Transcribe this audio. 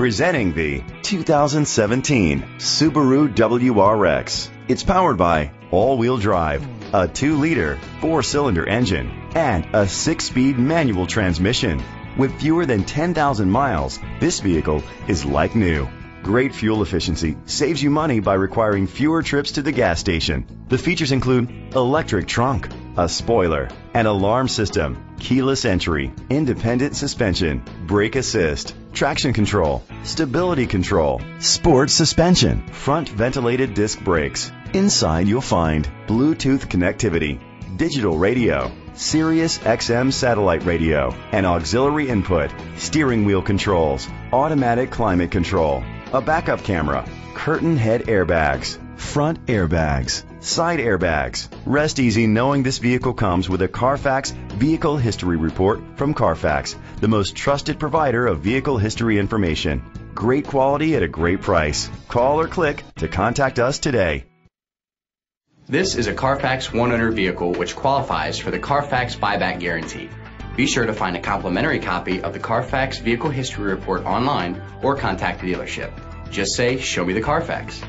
Presenting the 2017 Subaru WRX. It's powered by all-wheel drive, a 2-liter 4-cylinder engine, and a 6-speed manual transmission. With fewer than 10,000 miles, this vehicle is like new. Great fuel efficiency saves you money by requiring fewer trips to the gas station. The features include electric trunk, a spoiler, an alarm system, keyless entry, independent suspension, brake assist, traction control, stability control, sports suspension, front ventilated disc brakes. Inside you'll find Bluetooth connectivity, digital radio, Sirius XM satellite radio, an auxiliary input, steering wheel controls, automatic climate control, a backup camera, curtain head airbags, front airbags, side airbags. Rest easy knowing this vehicle comes with a Carfax Vehicle History Report from Carfax, the most trusted provider of vehicle history information. Great quality at a great price. Call or click to contact us today. This is a Carfax one-owner vehicle which qualifies for the Carfax buyback guarantee. Be sure to find a complimentary copy of the Carfax Vehicle History Report online or contact the dealership. Just say, "Show me the Carfax."